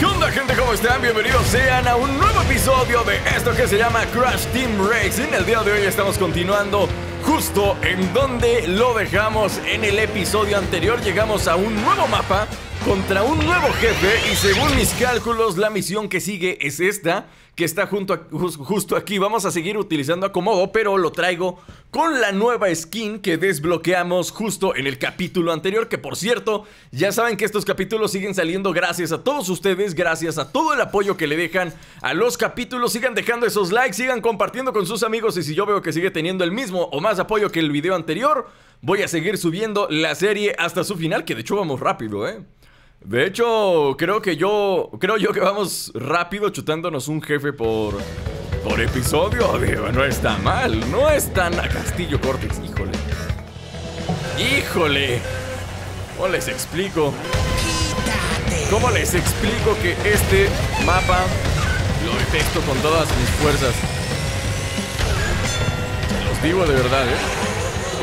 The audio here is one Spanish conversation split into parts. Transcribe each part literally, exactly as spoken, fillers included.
¿Qué onda, gente? ¿Cómo están? Bienvenidos sean a un nuevo episodio de esto que se llama Crash Team Racing. El día de hoy estamos continuando justo en donde lo dejamos en el episodio anterior. Llegamos a un nuevo mapa contra un nuevo jefe y según mis cálculos la misión que sigue es esta, que está junto a, justo aquí. Vamos a seguir utilizando a Komodo, pero lo traigo con la nueva skin que desbloqueamos justo en el capítulo anterior, que por cierto, ya saben que estos capítulos siguen saliendo gracias a todos ustedes, gracias a todo el apoyo que le dejan a los capítulos. Sigan dejando esos likes, sigan compartiendo con sus amigos y si yo veo que sigue teniendo el mismo o más apoyo que el video anterior, voy a seguir subiendo la serie hasta su final, que de hecho vamos rápido, ¿eh? De hecho, creo que yo, creo yo que vamos rápido chutándonos un jefe por, por episodio. Digo, no está mal, no es tan a Castillo Cortex, híjole. ¡Híjole! ¿Cómo les explico? ¿Cómo les explico que este mapa lo detesto con todas mis fuerzas? Los digo de verdad, ¿eh?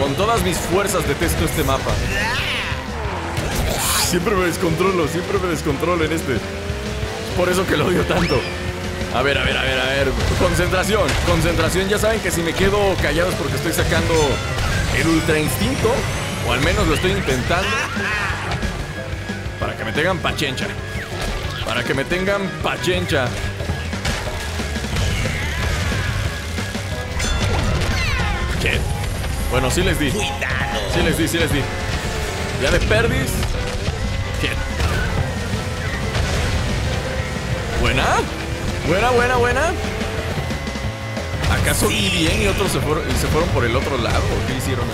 Con todas mis fuerzas detesto este mapa. Siempre me descontrolo, siempre me descontrolo en este. Por eso que lo odio tanto. A ver, a ver, a ver, a ver. Concentración, concentración. Ya saben que si me quedo callado es porque estoy sacando el ultra instinto. O al menos lo estoy intentando. Para que me tengan pachencha. Para que me tengan pachencha. ¿Qué? Bueno, sí les di. Sí les di, sí les di. Ya me perdís. Bien. Buena, buena, buena, buena. ¿Acaso vi bien y otros se fueron, se fueron por el otro lado? ¿O qué hicieron?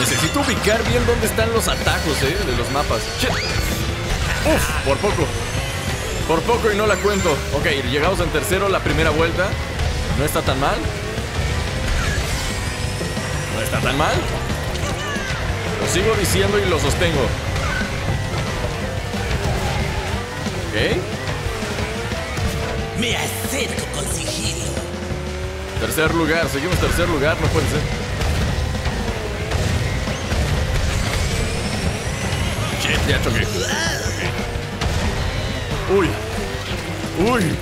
Necesito ubicar bien dónde están los atajos, eh, de los mapas. Shit. Uf, por poco. Por poco y no la cuento. Ok, llegamos en tercero la primera vuelta. No está tan mal. No está tan mal. Lo sigo diciendo y lo sostengo. Ok. Me acerco con sigilo. Tercer lugar, seguimos tercer lugar, no puede ser. Shit, ya choqué. Okay. Uy. Uy.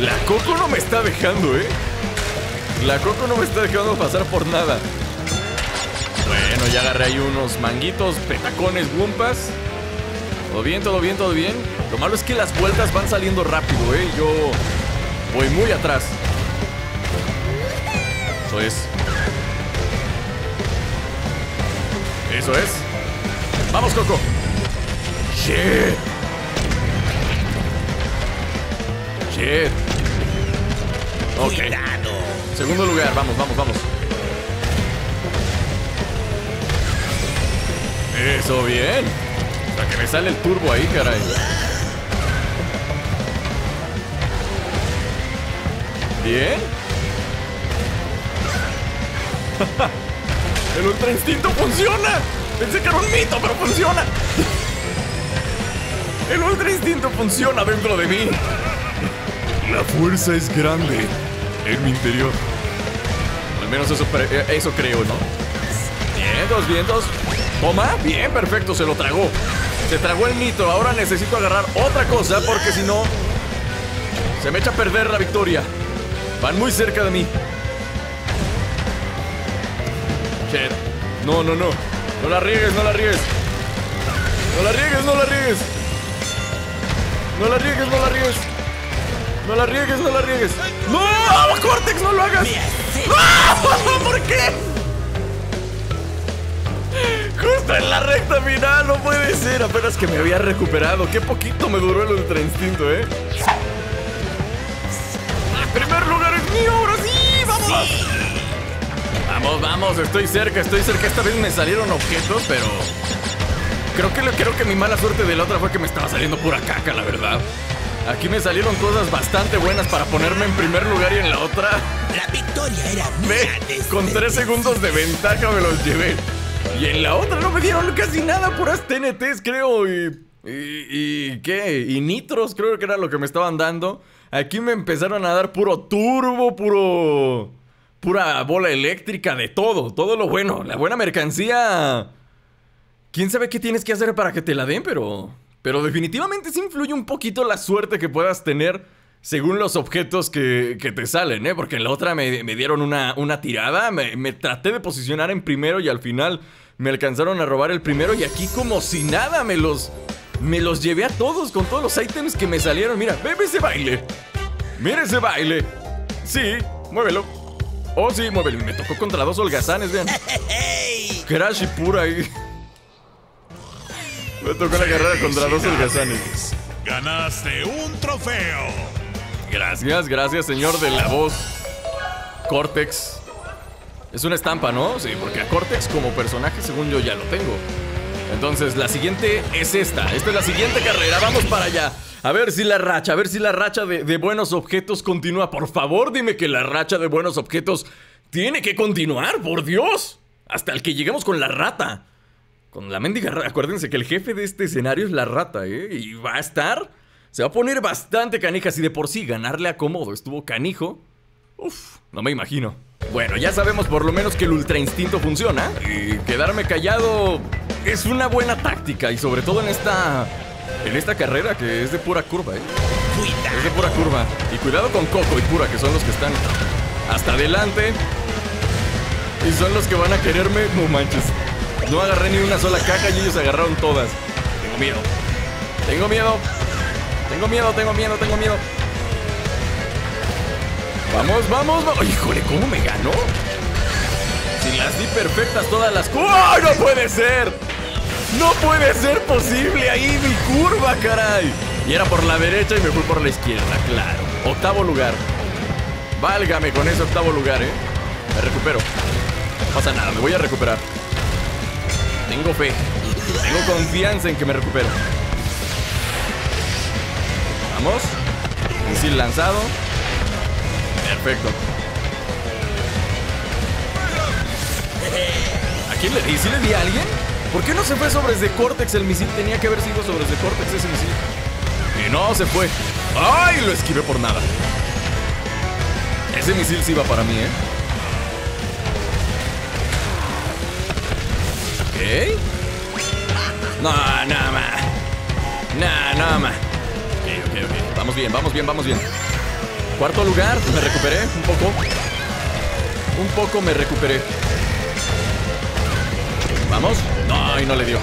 La Coco no me está dejando, eh. La Coco no me está dejando pasar por nada. Bueno, ya agarré ahí unos manguitos, petacones, gumpas. Todo bien, todo bien, todo bien. Lo malo es que las vueltas van saliendo rápido, ¿eh? Yo voy muy atrás. Eso es. Eso es. ¡Vamos, Coco! ¡Shit! ¡Shit! Ok. Segundo lugar, vamos, vamos, vamos. Eso, bien. O sea, que me sale el turbo ahí, caray. Bien. El ultra instinto funciona. Pensé que era un mito, pero funciona. El ultra instinto funciona dentro de mí. La fuerza es grande en mi interior. Al menos eso, eso creo, ¿no? Vientos, vientos. Toma, bien, perfecto, se lo tragó. Se tragó el nitro, ahora necesito agarrar otra cosa porque si no se me echa a perder la victoria. Van muy cerca de mí. Shit. No, no, no. No la riegues, no la riegues. No la riegues, no la riegues. No la riegues, no la riegues. No la riegues, no la riegues. ¡No! ¡Cortex, no lo hagas! ¡No! ¿Por qué? Justo en la recta final, no puede ser. Apenas que me había recuperado. Qué poquito me duró el ultra instinto, eh. El primer lugar es mío, ahora sí, vamos. Sí. Vamos, vamos, estoy cerca, estoy cerca. Esta vez me salieron objetos, pero creo que, creo que mi mala suerte de la otra fue que me estaba saliendo pura caca, la verdad. Aquí me salieron cosas bastante buenas para ponerme en primer lugar y en la otra. La victoria era mía. Con tres segundos de ventaja me los llevé. Y en la otra no me dieron casi nada, puras T N Ts, creo, y, y, y... ¿qué? Y nitros, creo que era lo que me estaban dando. Aquí me empezaron a dar puro turbo, puro... pura bola eléctrica, de todo, todo lo bueno. La buena mercancía... ¿Quién sabe qué tienes que hacer para que te la den? Pero... Pero definitivamente sí influye un poquito la suerte que puedas tener según los objetos que, que te salen, ¿eh? Porque en la otra me, me dieron una, una tirada, me, me traté de posicionar en primero y al final me alcanzaron a robar el primero. Y aquí como si nada me los... Me los llevé a todos con todos los ítems que me salieron. Mira, ve ese baile. Mira ese baile. Sí, muévelo. Oh, sí, muévelo. Me tocó contra dos holgazanes, vean. Crash y Pura ahí. Me tocó la carrera contra dos holgazanes. Ganaste un trofeo. Gracias, gracias, señor de la voz. Cortex. Es una estampa, ¿no? Sí, porque a Cortex como personaje, según yo, ya lo tengo. Entonces, la siguiente es esta. Esta es la siguiente carrera. Vamos para allá. A ver si la racha, a ver si la racha de, de buenos objetos continúa. Por favor, dime que la racha de buenos objetos tiene que continuar, por Dios. Hasta el que lleguemos con la rata. Con la mendiga rata. Acuérdense que el jefe de este escenario es la rata, ¿eh? Y va a estar... Se va a poner bastante canija. Si de por sí ganarle a Komodo estuvo canijo. Uf, no me imagino. Bueno, ya sabemos por lo menos que el ultra instinto funciona. Y quedarme callado... Es una buena táctica y sobre todo en esta en esta carrera que es de pura curva, ¿eh? Cuidado. Es de pura curva. Y cuidado con Coco y Pura, que son los que están hasta adelante. Y son los que van a quererme. No manches. No agarré ni una sola caja y ellos agarraron todas. Tengo miedo. Tengo miedo. Tengo miedo, tengo miedo, tengo miedo. Vamos, vamos, vamos. Híjole, ¿cómo me ganó? Si las di perfectas todas las... ¡Oh, no puede ser! ¡No puede ser posible! ¡Ahí mi curva, caray! Y era por la derecha y me fui por la izquierda, claro. Octavo lugar. Válgame con ese octavo lugar, ¿eh? Me recupero. No pasa nada, me voy a recuperar. Tengo fe. Tengo confianza en que me recupero. Vamos. Misil lanzado. Perfecto. ¿A quién le di? ¿Sí le di a alguien? ¿Por qué no se fue sobre de Cortex el misil? Tenía que haber sido sobre de Cortex ese misil. Y no se fue. ¡Ay! Lo esquivé por nada. Ese misil sí va para mí, ¿eh? ¿Ok? No, nada más. No, nada más. Ok, ok, ok. Vamos bien, vamos bien, vamos bien. Cuarto lugar. Me recuperé un poco. Un poco me recuperé. Vamos. No, y no le dio.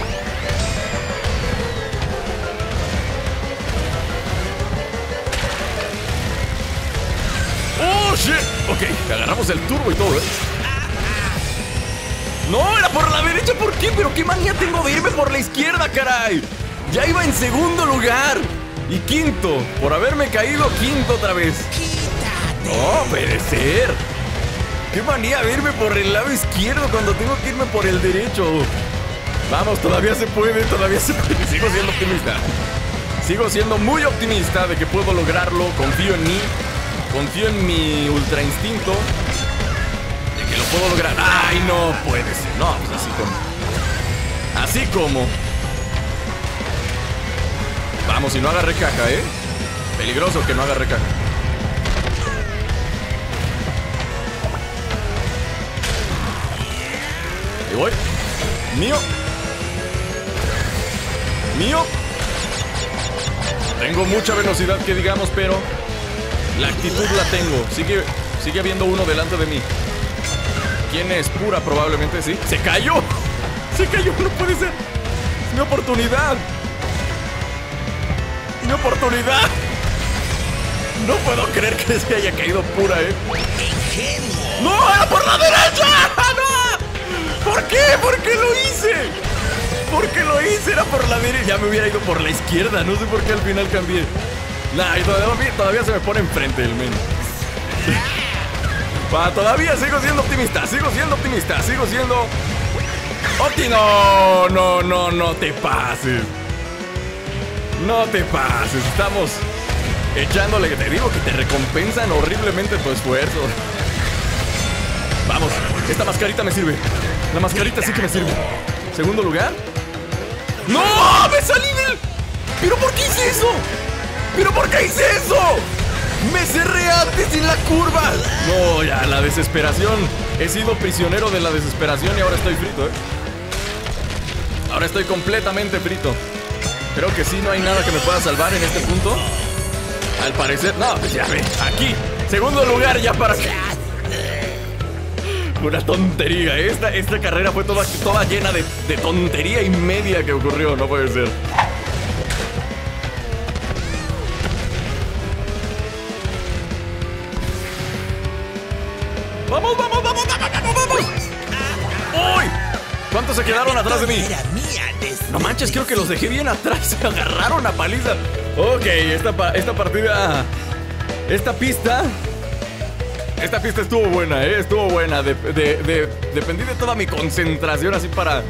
¡Oh, shit! Ok, agarramos el turbo y todo, ¿eh? No, era por la derecha, ¿por qué? Pero qué manía tengo de irme por la izquierda, caray. Ya iba en segundo lugar. Y quinto, por haberme caído quinto otra vez. ¡Quítate! ¡No, puede ser! ¡Qué manía verme por el lado izquierdo cuando tengo que irme por el derecho! Vamos, todavía se puede, todavía se puede. Sigo siendo optimista. Sigo siendo muy optimista de que puedo lograrlo. Confío en mí. Confío en mi ultra instinto. De que lo puedo lograr. ¡Ay, no puede ser! No, pues así como. Así como. Vamos, si no agarré caja, ¿eh? Peligroso que no agarré caja. Voy. Mío. Mío. Tengo mucha velocidad que digamos, pero la actitud la tengo. Sigue, sigue habiendo uno delante de mí. ¿Quién es? Pura probablemente, sí. ¡Se cayó! ¡Se cayó! ¡No puede ser! ¡Es mi oportunidad! ¡Mi oportunidad! No puedo creer que se haya caído Pura, ¿eh? ¡No! ¡Era por la derecha! ¿Por qué? ¿Por qué lo hice? ¿Por qué lo hice? Era por la derecha. Ya me hubiera ido por la izquierda. No sé por qué al final cambié. Nah, y todavía, todavía se me pone enfrente el men. Va, todavía sigo siendo optimista. Sigo siendo optimista. Sigo siendo... ¡Opti! No, no, no, no te pases. No te pases. Estamos echándole... Te digo que te recompensan horriblemente tu esfuerzo. Vamos. Esta mascarita me sirve. La mascarita sí que me sirve. Segundo lugar. ¡No! ¡Me salí del! ¿Pero por qué hice eso? ¿Pero por qué hice eso? ¡Me cerré antes en la curva! No, ya, la desesperación. He sido prisionero de la desesperación y ahora estoy frito, ¿eh? Ahora estoy completamente frito. Creo que sí, no hay nada que me pueda salvar en este punto. Al parecer, no, pues ya ve, aquí, segundo lugar ya para que... Una tontería, esta, esta carrera fue toda, toda llena de, de tontería y media que ocurrió, no puede ser. ¡Vamos, vamos, vamos, vamos, vamos, vamos! ¡Uy! ¿Cuántos se quedaron atrás de mí? No manches, creo que los dejé bien atrás, se agarraron a paliza. Ok, esta, esta partida, esta pista, esta pista estuvo buena, ¿eh? Estuvo buena, de, de, de, dependí de toda mi concentración así para,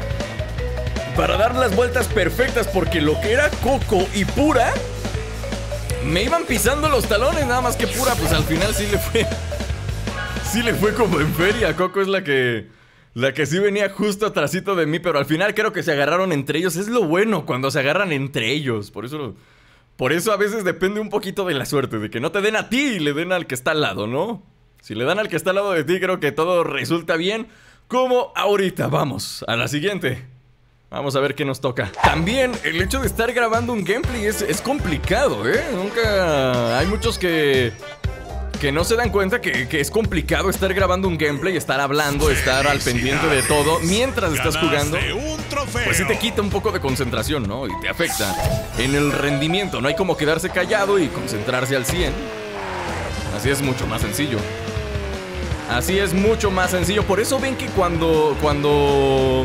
para dar las vueltas perfectas, porque lo que era Coco y Pura me iban pisando los talones, nada más que Pura, pues al final sí le fue, sí le fue como en feria. Coco es la que... La que sí venía justo atrasito de mí, pero al final creo que se agarraron entre ellos. Es lo bueno cuando se agarran entre ellos. Por eso, por eso a veces depende un poquito de la suerte, de que no te den a ti y le den al que está al lado, ¿no? Si le dan al que está al lado de ti, creo que todo resulta bien. Como ahorita, vamos a la siguiente. Vamos a ver qué nos toca. También el hecho de estar grabando un gameplay es, es complicado, ¿eh? Nunca... Hay muchos que... que no se dan cuenta que, que es complicado estar grabando un gameplay, estar hablando, estar al pendiente de todo mientras estás jugando. Pues sí te quita un poco de concentración, ¿no? Y te afecta en el rendimiento. No hay como quedarse callado y concentrarse al cien. Así es mucho más sencillo. Así es mucho más sencillo. Por eso ven que cuando, cuando,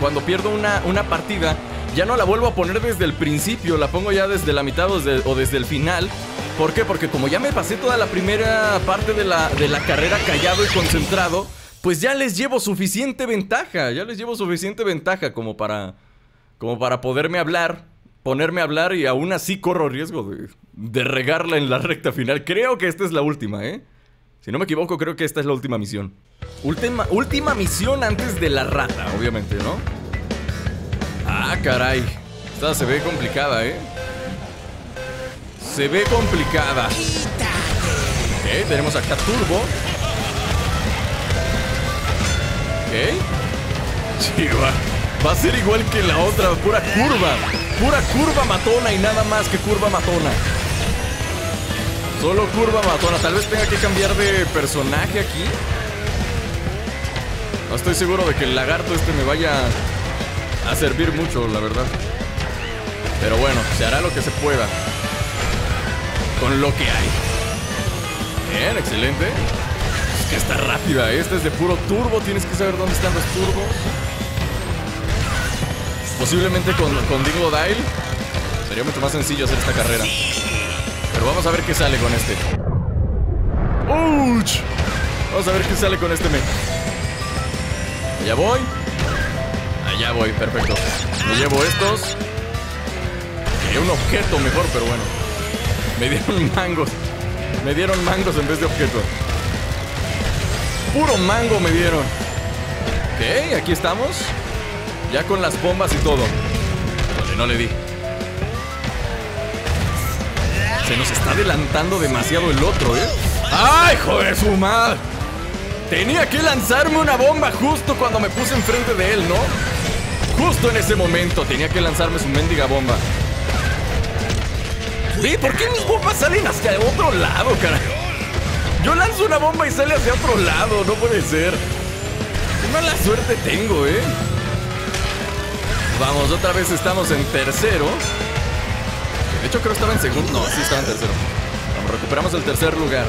cuando pierdo una, una partida, ya no la vuelvo a poner desde el principio. La pongo ya desde la mitad o desde, o desde el final. ¿Por qué? Porque como ya me pasé toda la primera parte de la, de la carrera callado y concentrado, pues ya les llevo suficiente ventaja, ya les llevo suficiente ventaja como para, como para poderme hablar, ponerme a hablar y aún así corro riesgo de, de regarla en la recta final. Creo que esta es la última, ¿eh? Si no me equivoco, creo que esta es la última misión. Última, última misión antes de la rata, obviamente, ¿no? Ah, caray. Esta se ve complicada, ¿eh? Se ve complicada. Ok, tenemos acá turbo. Ok. Chiva. Va a ser igual que la otra. Pura curva. Pura curva matona y nada más que curva matona. Solo curva matona. Tal vez tenga que cambiar de personaje aquí. No estoy seguro de que el lagarto este me vaya a servir mucho, la verdad. Pero bueno, se hará lo que se pueda con lo que hay. Bien, excelente. Es que está rápida. Esta es de puro turbo. Tienes que saber dónde están los turbos. Posiblemente con, con Dingodile sería mucho más sencillo hacer esta carrera. Pero vamos a ver qué sale con este. ¡Ouch! Vamos a ver qué sale con este mech. Allá voy. Allá voy, perfecto. Me llevo estos. Quería un objeto mejor, pero bueno. Me dieron mangos. Me dieron mangos en vez de objetos. Puro mango me dieron. Ok, aquí estamos. Ya con las bombas y todo. Vale, no le di. Se nos está adelantando demasiado el otro, ¿eh? ¡Ay, joder, su madre! Tenía que lanzarme una bomba justo cuando me puse enfrente de él, ¿no? Justo en ese momento tenía que lanzarme su mendiga bomba. ¿Sí? ¿Por qué mis bombas salen hacia otro lado, carajo? Yo lanzo una bomba y sale hacia otro lado. No puede ser. Qué mala suerte tengo, ¿eh? Vamos, otra vez estamos en tercero. De hecho, creo que estaba en segundo. No, sí estaba en tercero. Vamos, recuperamos el tercer lugar.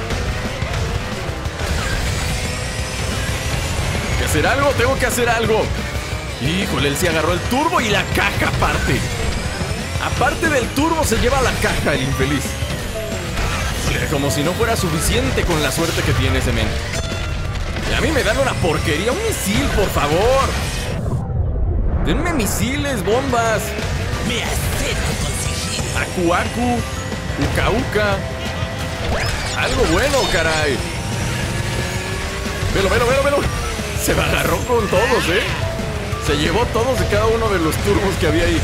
Tengo que hacer algo, tengo que hacer algo. Híjole, él sí agarró el turbo y la caja aparte. Aparte del turbo se lleva la caja el infeliz. Como si no fuera suficiente con la suerte que tiene ese men. Y a mí me dan una porquería. Un misil, por favor. Denme misiles, bombas. Me acerco. Aku Aku, Uka Uka. Algo bueno, caray. Velo, velo, velo, velo. Se me agarró con todos, eh. Se llevó todos de cada uno de los turbos que había ahí.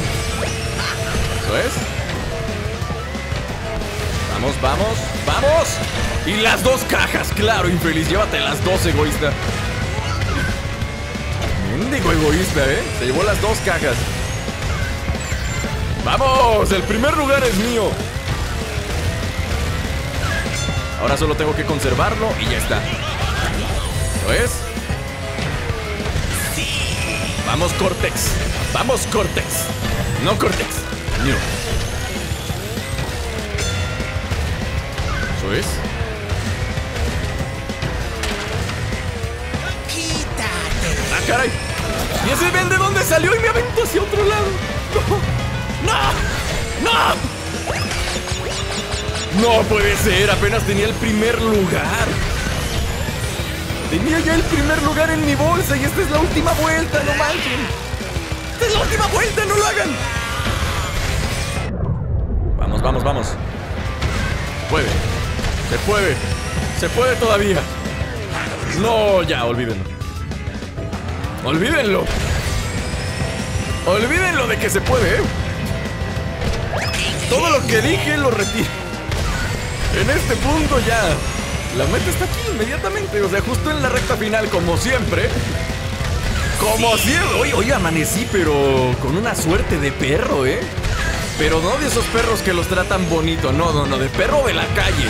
¿Ves? Vamos, vamos, vamos. Y las dos cajas, claro, infeliz. Llévate las dos, egoísta. Mendigo egoísta, ¿eh? Se llevó las dos cajas. ¡Vamos! ¡Vamos! ¡El primer lugar es mío! Ahora solo tengo que conservarlo y ya está. ¿Lo es? ¡Sí! ¡Vamos, Cortex! ¡Vamos, Cortex! ¡No, Cortex! ¡New! ¿Eso es? ¡Quítate! ¡Ah, caray! ¡Y ese ven de dónde salió y me aventó hacia otro lado! ¡No! ¡No! ¡No! No puede ser, apenas tenía el primer lugar. Tenía ya el primer lugar en mi bolsa y esta es la última vuelta, no manchen. Esta es la última vuelta, no lo hagan. Vamos, vamos, vamos. Se puede, se puede, se puede todavía. No, ya, olvídenlo. Olvídenlo. Olvídenlo de que se puede, ¿eh? Todo lo que dije lo retiro. En este punto ya la meta está aquí inmediatamente, o sea, justo en la recta final, como siempre. Como siempre. Hoy, hoy amanecí, pero con una suerte de perro, ¿eh? Pero no de esos perros que los tratan bonito, no, no, no, de perro de la calle.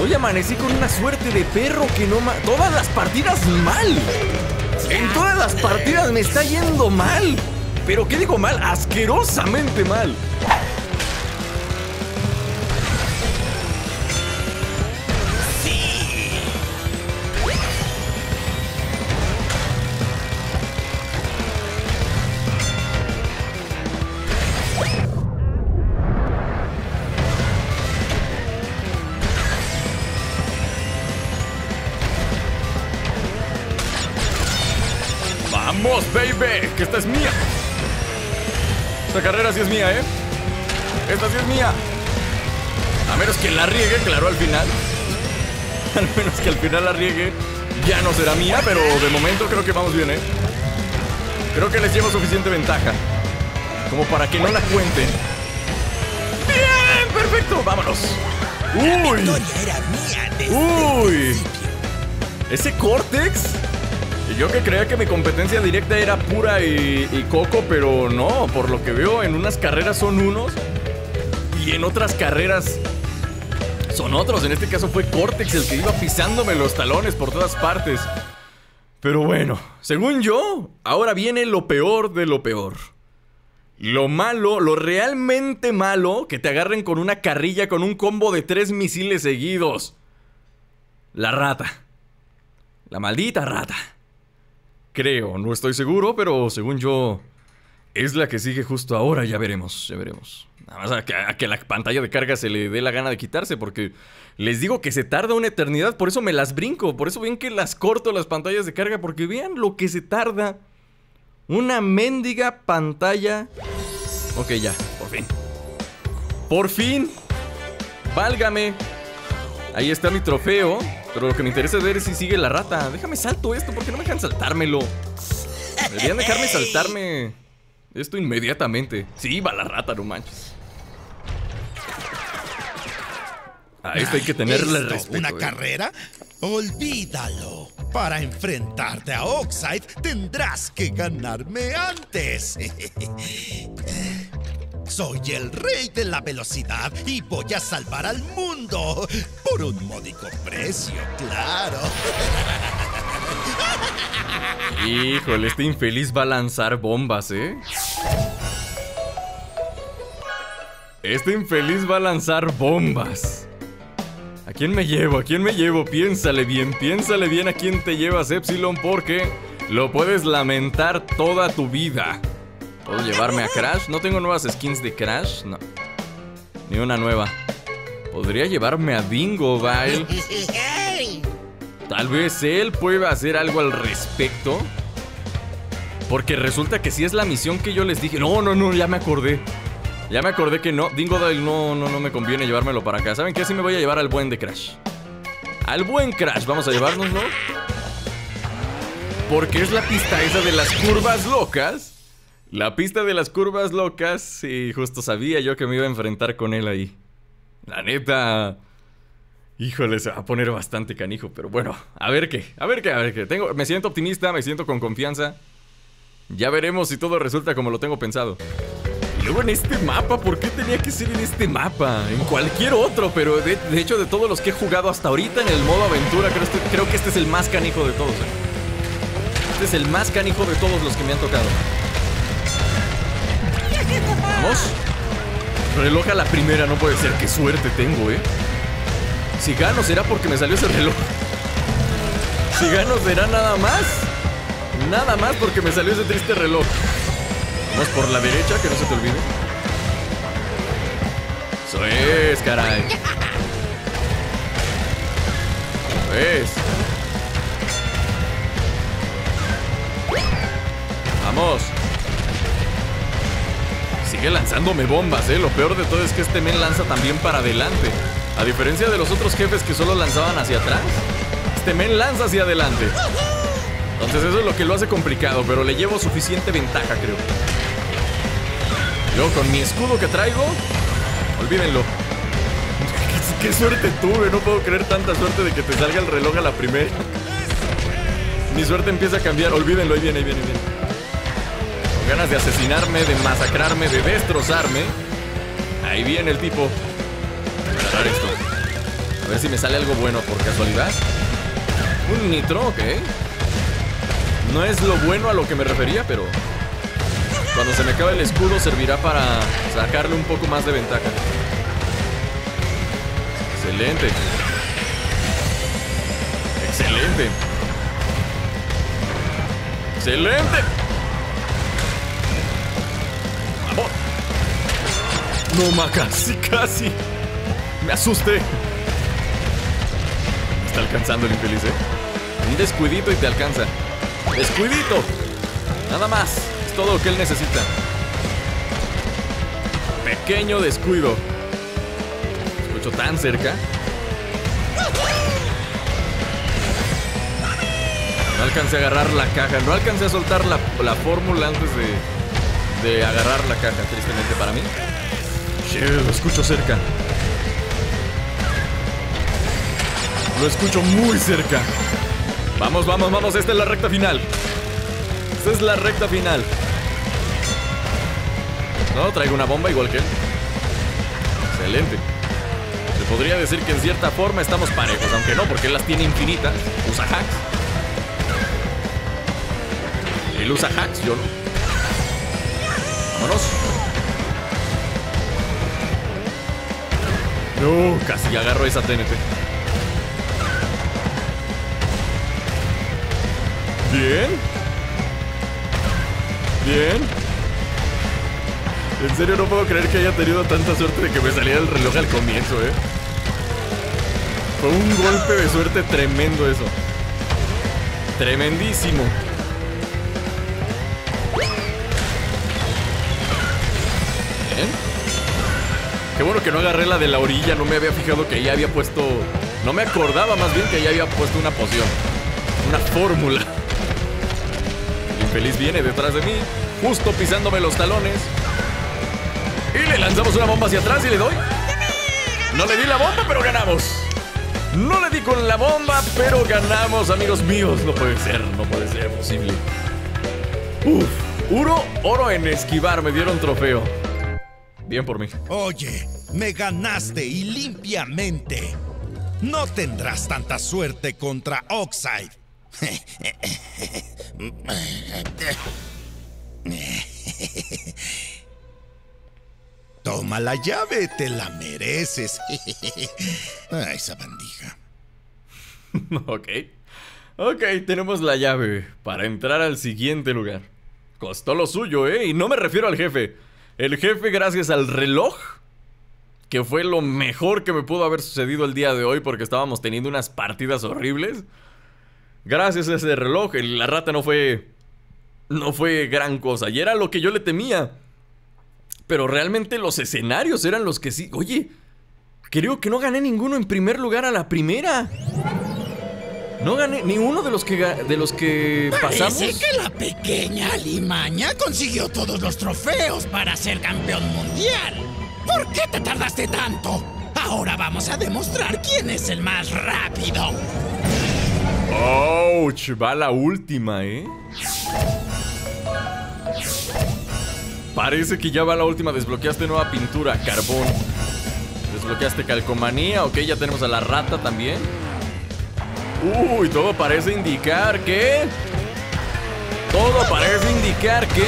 Hoy amanecí con una suerte de perro que no... ma- todas las partidas mal. En todas las partidas me está yendo mal. Pero ¿qué digo mal? Asquerosamente mal. ¡Vamos, baby! ¡Que esta es mía! Esta carrera sí es mía, ¿eh? Esta sí es mía. A menos que la riegue, claro, al final. Al menos que al final la riegue. Ya no será mía, pero de momento creo que vamos bien, ¿eh? Creo que les llevo suficiente ventaja como para que no la cuenten. ¡Bien! ¡Perfecto! ¡Vámonos! ¡Uy! ¡Uy! ¿Ese Cortex? Yo que creía que mi competencia directa era Pura y, y Coco, pero no, por lo que veo en unas carreras son unos y en otras carreras son otros. En este caso fue Cortex el que iba pisándome los talones por todas partes. Pero bueno, según yo, ahora viene lo peor de lo peor. Lo malo, lo realmente malo, que te agarren con una carrilla con un combo de tres misiles seguidos. La rata. La maldita rata. Creo, no estoy seguro, pero según yo es la que sigue justo ahora, ya veremos, ya veremos. Nada más a que, a que la pantalla de carga se le dé la gana de quitarse, porque les digo que se tarda una eternidad, por eso me las brinco, por eso ven que las corto las pantallas de carga, porque vean lo que se tarda. Una mendiga pantalla. Ok, ya, por fin. Por fin. Válgame. Ahí está mi trofeo. Pero lo que me interesa ver es si sigue la rata. Déjame salto esto, porque no me dejan saltármelo. Deberían dejarme saltarme esto inmediatamente. Sí, va la rata, no manches. A esto hay que tenerle respeto. ¿Una eh. carrera? Olvídalo. Para enfrentarte a Oxide tendrás que ganarme antes. Soy el rey de la velocidad y voy a salvar al mundo. Por un módico precio, claro. Híjole, este infeliz va a lanzar bombas, ¿eh? Este infeliz va a lanzar bombas. ¿A quién me llevo? ¿A quién me llevo? Piénsale bien, piénsale bien a quién te llevas, Epsilon, porque lo puedes lamentar toda tu vida. ¿Puedo llevarme a Crash? ¿No tengo nuevas skins de Crash? No. Ni una nueva. Podría llevarme a Dingodile. Tal vez él pueda hacer algo al respecto. Porque resulta que sí es la misión que yo les dije. No, no, no, ya me acordé. Ya me acordé que no. Dingodile no, no, no me conviene llevármelo para acá. ¿Saben qué? Sí me voy a llevar al buen de Crash. Al buen Crash. Vamos a llevárnoslo. Porque es la pista esa de las curvas locas. La pista de las curvas locas, y justo sabía yo que me iba a enfrentar con él ahí. La neta... Híjole, se va a poner bastante canijo, pero bueno, a ver qué, a ver qué, a ver qué. Tengo, me siento optimista, me siento con confianza. Ya veremos si todo resulta como lo tengo pensado. Y luego en este mapa, ¿por qué tenía que ser en este mapa? En cualquier otro, pero de, de hecho de todos los que he jugado hasta ahorita en el modo aventura, creo, este, creo que este es el más canijo de todos, eh. Este es el más canijo de todos los que me han tocado. Vamos. Reloj a la primera, no puede ser. Qué suerte tengo, eh. Si gano será porque me salió ese reloj. Si gano será nada más. Nada más porque me salió ese triste reloj. Vamos por la derecha, que no se te olvide. Eso es, caray. Eso es. Vamos. Sigue lanzándome bombas, eh. Lo peor de todo es que este men lanza también para adelante. A diferencia de los otros jefes que solo lanzaban hacia atrás, este men lanza hacia adelante. Entonces eso es lo que lo hace complicado, pero le llevo suficiente ventaja, creo. Yo con mi escudo que traigo, olvídenlo. ¿Qué, qué suerte tuve? No puedo creer tanta suerte de que te salga el reloj a la primera. Mi suerte empieza a cambiar, olvídenlo, ahí viene, ahí viene, ahí viene. Con ganas de asesinarme, de masacrarme, de destrozarme. Ahí viene el tipo. Parar esto. A ver si me sale algo bueno por casualidad. Un nitro, ok. No es lo bueno a lo que me refería, pero cuando se me acabe el escudo servirá para sacarle un poco más de ventaja. Excelente. Excelente. Excelente. Vamos. No, ma, casi, casi. Me asusté. Me está alcanzando el infeliz, eh. Un descuidito y te alcanza. ¡Descuidito! Nada más. Es todo lo que él necesita. Pequeño descuido. Lo escucho tan cerca. No alcancé a agarrar la caja. No alcancé a soltar la, la fórmula antes de, de agarrar la caja, tristemente para mí. Che, lo escucho cerca. Lo escucho muy cerca. Vamos, vamos, vamos. Esta es la recta final. Esta es la recta final. No, traigo una bomba igual que él. Excelente. Se podría decir que en cierta forma estamos parejos, aunque no, porque él las tiene infinitas. Usa hacks. Él usa hacks, yo no. Vámonos. No, casi agarro esa T N T. Bien. Bien. En serio no puedo creer que haya tenido tanta suerte de que me saliera el reloj al comienzo, eh. Fue un golpe de suerte tremendo eso. Tremendísimo. Bien. Qué bueno que no agarré la de la orilla. No me había fijado que ya había puesto... No me acordaba más bien que ya había puesto una poción. Una fórmula. El infeliz viene detrás de mí, justo pisándome los talones. Y le lanzamos una bomba hacia atrás y le doy. No le di la bomba, pero ganamos. No le di con la bomba, pero ganamos, amigos míos. No puede ser, no puede ser posible. Uf, oro, oro en esquivar. Me dieron trofeo. Bien por mí. Oye, me ganaste y limpiamente. No tendrás tanta suerte contra Oxide. Toma la llave, te la mereces. Ah, esa bandija. Ok. Ok, tenemos la llave para entrar al siguiente lugar. Costó lo suyo, ¿eh? Y no me refiero al jefe. El jefe, gracias al reloj, que fue lo mejor que me pudo haber sucedido el día de hoy, porque estábamos teniendo unas partidas horribles. Gracias a ese reloj, la rata no fue... No fue gran cosa. Y era lo que yo le temía. Pero realmente los escenarios eran los que sí... Oye, creo que no gané ninguno en primer lugar a la primera. No gané ni uno de los que, de los que pasamos. Parece que la pequeña Alimaña consiguió todos los trofeos para ser campeón mundial. ¿Por qué te tardaste tanto? Ahora vamos a demostrar quién es el más rápido. ¡Ouch! Va la última, ¿eh? Parece que ya va la última. Desbloqueaste nueva pintura, carbón. Desbloqueaste calcomanía. Ok, ya tenemos a la rata también. Uy, todo parece indicar que... Todo parece indicar que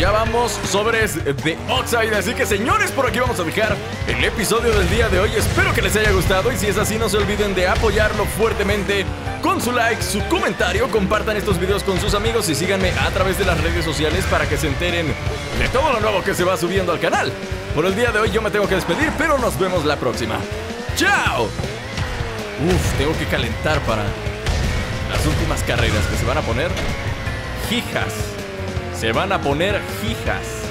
ya vamos sobres de Oxide. Así que, señores, por aquí vamos a dejar el episodio del día de hoy. Espero que les haya gustado. Y si es así, no se olviden de apoyarlo fuertemente con su like, su comentario. Compartan estos videos con sus amigos y síganme a través de las redes sociales para que se enteren de todo lo nuevo que se va subiendo al canal. Por el día de hoy yo me tengo que despedir, pero nos vemos la próxima. ¡Chao! Uf, tengo que calentar para las últimas carreras que se van a poner... Hijas. Se van a poner hijas.